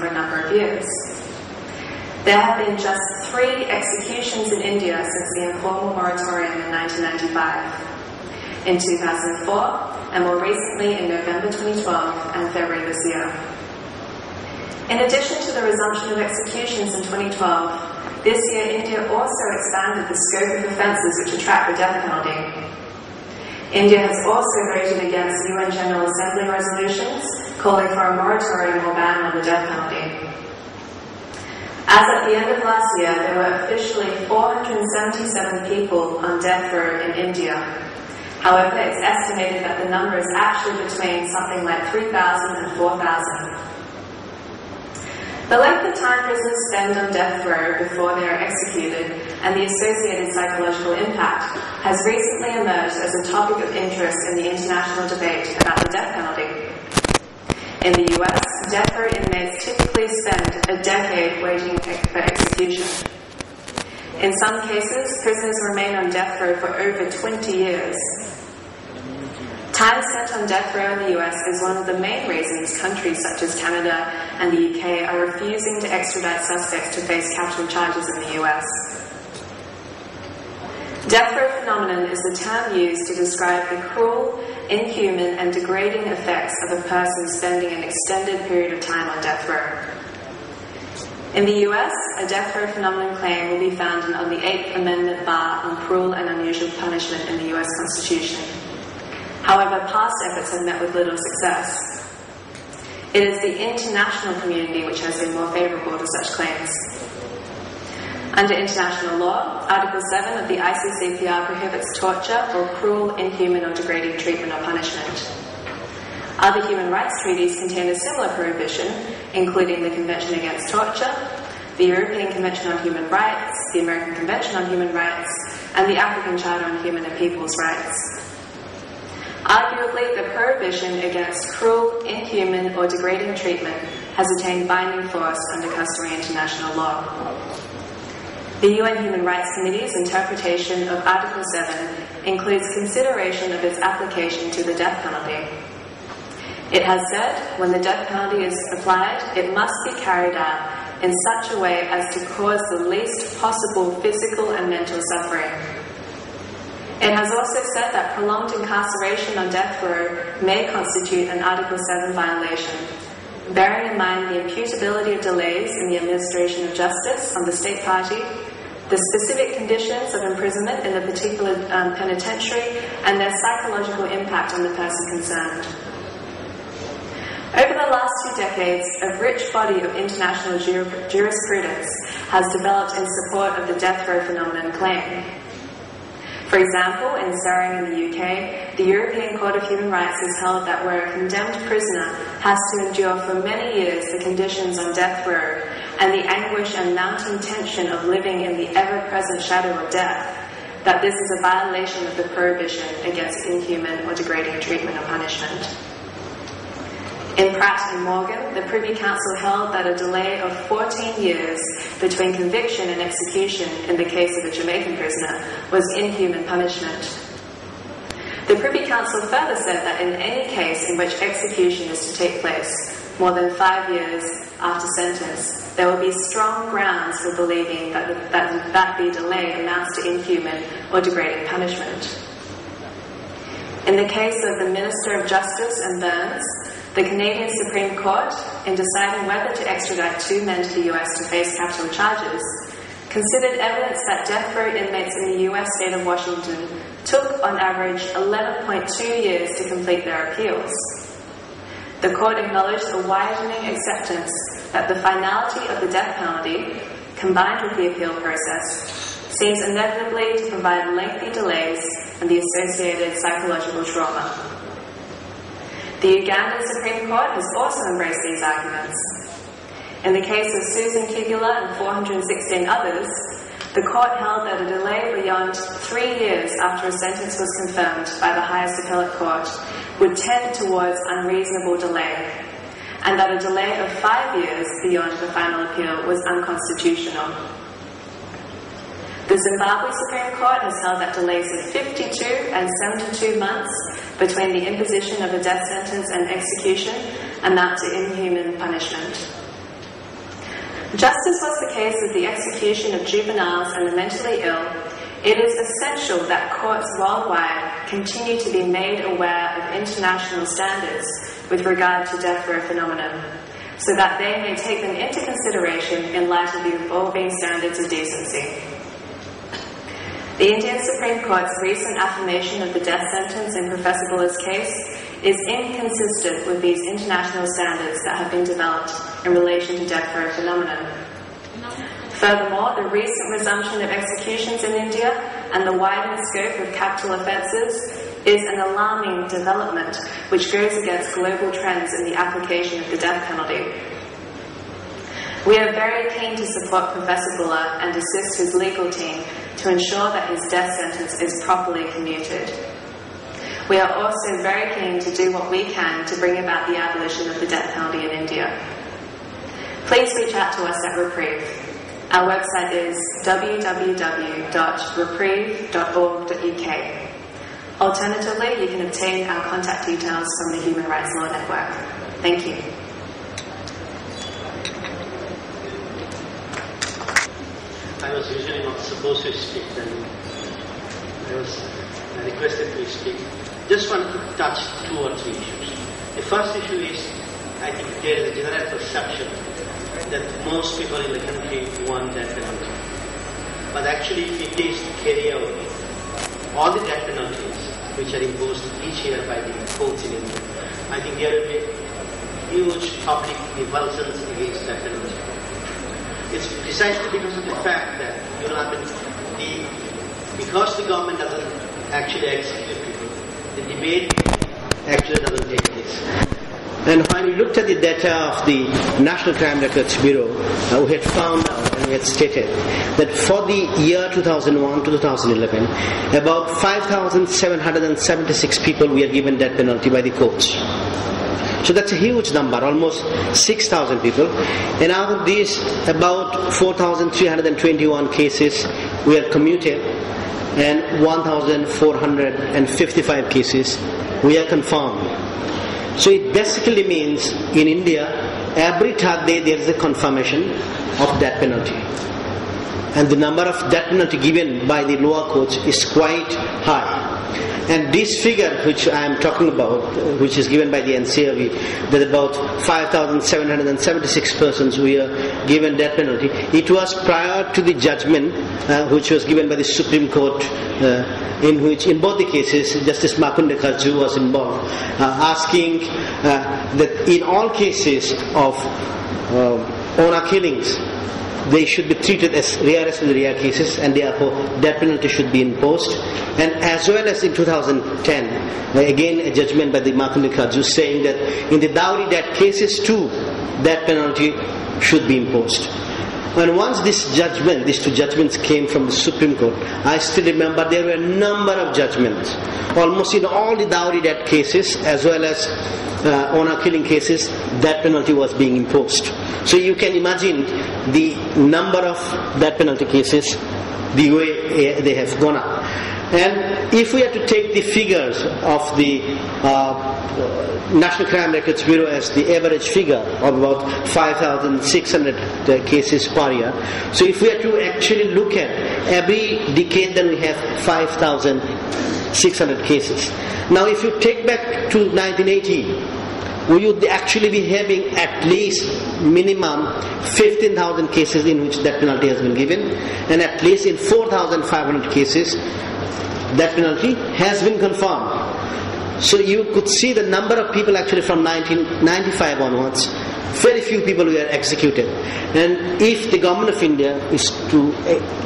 for a number of years. There have been just 3 executions in India since the informal moratorium in 1995, in 2004, and more recently in November 2012 and February this year. In addition to the resumption of executions in 2012, this year India also expanded the scope of offences which attract the death penalty. India has also voted against UN General Assembly resolutions calling for a moratorium or ban on the death penalty. As at the end of last year, there were officially 477 people on death row in India. However, it's estimated that the number is actually between something like 3,000 and 4,000. The length of time prisoners spend on death row before they are executed and the associated psychological impact has recently emerged as a topic of interest in the international debate about the death penalty. In the US, death row inmates typically spend a decade waiting for execution. In some cases, prisoners remain on death row for over 20 years. Time spent on death row in the US is one of the main reasons countries such as Canada and the UK are refusing to extradite suspects to face capital charges in the US. Death row phenomenon is the term used to describe the cruel, inhuman and degrading effects of a person spending an extended period of time on death row. In the US, a death row phenomenon claim will be found on the 8th Amendment bar on cruel and unusual punishment in the US Constitution. However, past efforts have met with little success. It is the international community which has been more favourable to such claims. Under international law, Article 7 of the ICCPR prohibits torture or cruel, inhuman or degrading treatment or punishment. Other human rights treaties contain a similar prohibition, including the Convention Against Torture, the European Convention on Human Rights, the American Convention on Human Rights, and the African Charter on Human and People's Rights. Arguably, the prohibition against cruel, inhuman or degrading treatment has attained binding force under customary international law. The UN Human Rights Committee's interpretation of Article 7 includes consideration of its application to the death penalty. It has said, when the death penalty is applied, it must be carried out in such a way as to cause the least possible physical and mental suffering. It has also said that prolonged incarceration on death row may constitute an Article 7 violation, bearing in mind the imputability of delays in the administration of justice on the state party, the specific conditions of imprisonment in the particular penitentiary, and their psychological impact on the person concerned. Over the last 2 decades, a rich body of international jurisprudence has developed in support of the death row phenomenon claim. For example, in Soering in the UK, the European Court of Human Rights has held that where a condemned prisoner has to endure for many years the conditions on death row and the anguish and mounting tension of living in the ever-present shadow of death, that this is a violation of the prohibition against inhuman or degrading treatment or punishment. In Pratt and Morgan, the Privy Council held that a delay of 14 years between conviction and execution in the case of a Jamaican prisoner was inhuman punishment. The Privy Council further said that in any case in which execution is to take place, more than 5 years after sentence, there will be strong grounds for believing that the delay amounts to inhuman or degrading punishment. In the case of the Minister of Justice and Burns, the Canadian Supreme Court, in deciding whether to extradite 2 men to the US to face capital charges, considered evidence that death row inmates in the US state of Washington took, on average, 11.2 years to complete their appeals. The court acknowledged a widening acceptance that the finality of the death penalty, combined with the appeal process, seems inevitably to provide lengthy delays and the associated psychological trauma. The Ugandan Supreme Court has also embraced these arguments. In the case of Susan Kigula and 416 others, the court held that a delay beyond 3 years after a sentence was confirmed by the highest appellate court would tend towards unreasonable delay, and that a delay of 5 years beyond the final appeal was unconstitutional. The Zimbabwe Supreme Court has held that delays of 52 and 72 months between the imposition of a death sentence and execution amount to inhuman punishment. Just as was the case with the execution of juveniles and the mentally ill, it is essential that courts worldwide continue to be made aware of international standards with regard to death row phenomenon, so that they may take them into consideration in light of the evolving standards of decency. The Indian Supreme Court's recent affirmation of the death sentence in Professor Bhullar's case is inconsistent with these international standards that have been developed in relation to death row phenomenon. Furthermore, the recent resumption of executions in India and the widened scope of capital offences is an alarming development which goes against global trends in the application of the death penalty. We are very keen to support Professor Bhullar and assist his legal team to ensure that his death sentence is properly commuted. We are also very keen to do what we can to bring about the abolition of the death penalty in India. Please reach out to us at Reprieve. Our website is www.reprieve.org.uk. Alternatively, you can obtain our contact details from the Human Rights Law Network. Thank you. I was usually not supposed to speak, then I was requested to speak. Just want to touch two or three issues. The first issue is, I think there is a general perception that most people in the country want death penalty. But actually, if it is carried out, all the death penalties which are imposed each year by the courts in India, I think there will be huge public revulsions against death penalty. It's precisely because of the fact that because the government doesn't actually execute people, the debate actually doesn't take place. And when we looked at the data of the National Crime Records Bureau, we had found out and we had stated that for the year 2001 to 2011, about 5,776 people were given death penalty by the courts. So that's a huge number, almost 6,000 people. And out of these, about 4,321 cases were commuted and 1,455 cases were confirmed. So it basically means in India, every third day there is a confirmation of death penalty. And the number of death penalty given by the lower courts is quite high. And this figure which I am talking about, which is given by the NCRB, that about 5,776 persons were given death penalty, it was prior to the judgment which was given by the Supreme Court, in which in both the cases Justice Markandey Katju was involved, asking that in all cases of honor killings, they should be treated as rarest of the rare cases, and therefore death penalty should be imposed. And as well as in 2010, again a judgment by the Markandey Katju saying that in the dowry death cases too, death penalty should be imposed. And once this judgment, these two judgments came from the Supreme Court, I still remember there were a number of judgments. Almost in all the dowry death cases, as well as honor killing cases, death penalty was being imposed. So you can imagine the number of death penalty cases, the way they have gone up. And if we are to take the figures of the National Crime Records Bureau as the average figure of about 5,600 cases per year, so if we are to actually look at every decade, then we have 5,600 cases. Now if you take back to 1980, we would actually be having at least minimum 15,000 cases in which death penalty has been given, and at least in 4,500 cases death penalty has been confirmed. So you could see the number of people actually from 1995 onwards, very few people were executed. And if the government of India is to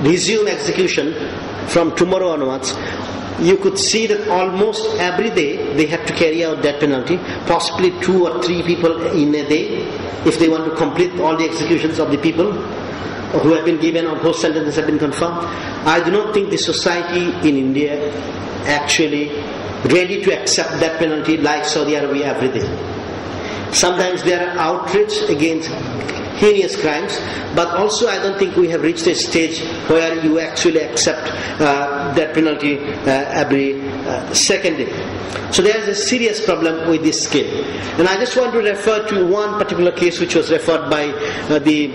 resume execution from tomorrow onwards, you could see that almost every day they had to carry out death penalty, possibly 2 or 3 people in a day, if they want to complete all the executions of the people who have been given or whose sentences have been confirmed. I do not think the society in India actually ready to accept death penalty like Saudi Arabia every day. Sometimes there are outrage against heinous crimes, but also I don't think we have reached a stage where you actually accept death penalty every second day. So there is a serious problem with this scale. And I just want to refer to one particular case which was referred by the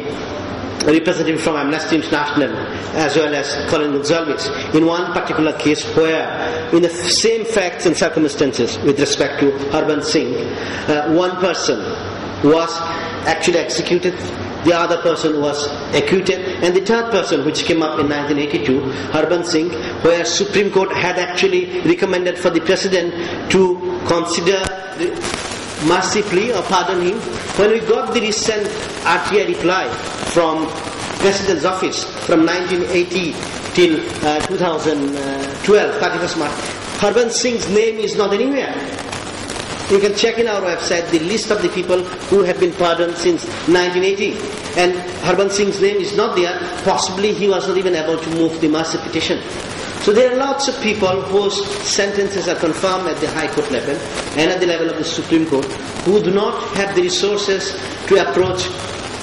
representative from Amnesty International as well as Colin Gonsalves in one particular case where in the same facts and circumstances with respect to Harbhajan Singh, one person was actually executed, the other person was acquitted, and the third person, which came up in 1982, Harbhajan Singh, where Supreme Court had actually recommended for the President to consider mercifully or pardon him. When we got the recent RTI reply from President's office from 1980 till 2012, 31st March, Harbhajan Singh's name is not anywhere. You can check in our website the list of the people who have been pardoned since 1980. And Harbhajan Singh's name is not there. Possibly he was not even able to move the mercy petition. So there are lots of people whose sentences are confirmed at the High Court level and at the level of the Supreme Court who do not have the resources to approach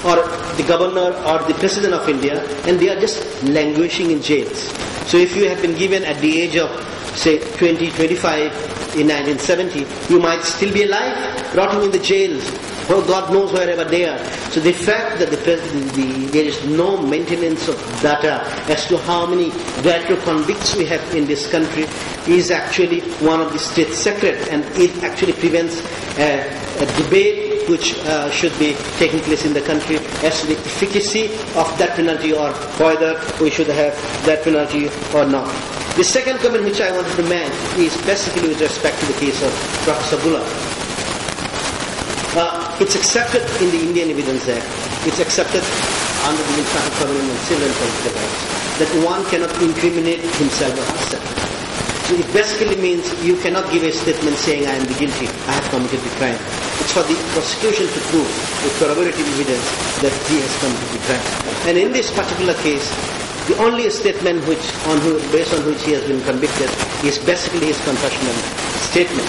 or the governor or the president of India, and they are just languishing in jails. So if you have been given at the age of, say, 20, 25, in 1970, you might still be alive, rotting in the jails, or God knows wherever they are. So the fact that there is no maintenance of data as to how many retro convicts we have in this country is actually one of the state secrets, and it actually prevents a debate which should be taking place in the country as to the efficacy of that penalty or whether we should have that penalty or not. The second comment which I wanted to make is basically with respect to the case of Dr. Sabula. It's accepted in the Indian Evidence Act, it's accepted under the International Criminal and Civil and Political Rights, that one cannot incriminate himself or herself. So it basically means you cannot give a statement saying I am the guilty, I have committed the crime. It's for the prosecution to prove with corroborative evidence that he has committed the crime. And in this particular case, the only statement based on which he has been convicted is basically his confessional statement.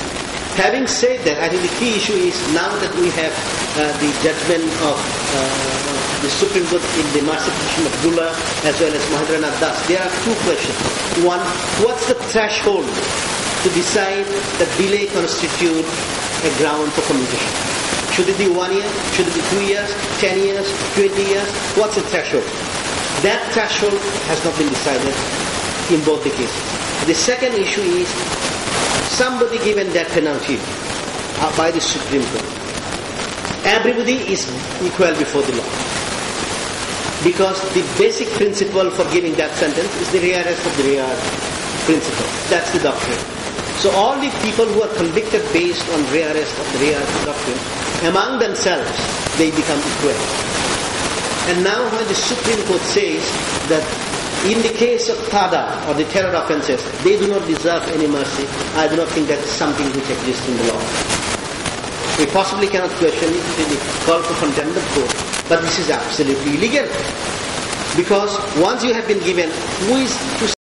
Having said that, I think the key issue is now that we have the judgment of the Supreme Court in the mercy petition of Bhullar as well as Mahendranath Das, there are two questions. One, what's the threshold to decide that delay constitutes a ground for commutation? Should it be 1 year? Should it be 2 years? 10 years? 20 years? What's the threshold? That threshold has not been decided in both the cases. The second issue is somebody given that penalty by the Supreme Court. Everybody is equal before the law. Because the basic principle for giving that sentence is the rarest of the rare principle. That's the doctrine. So all the people who are convicted based on rarest of the rare doctrine, among themselves, they become equal. And now when the Supreme Court says that in the case of TADA or the terror offences, they do not deserve any mercy, I do not think that's something which exists in the law. We possibly cannot question it in the call for contempt of court, but this is absolutely illegal. Because once you have been given, who is to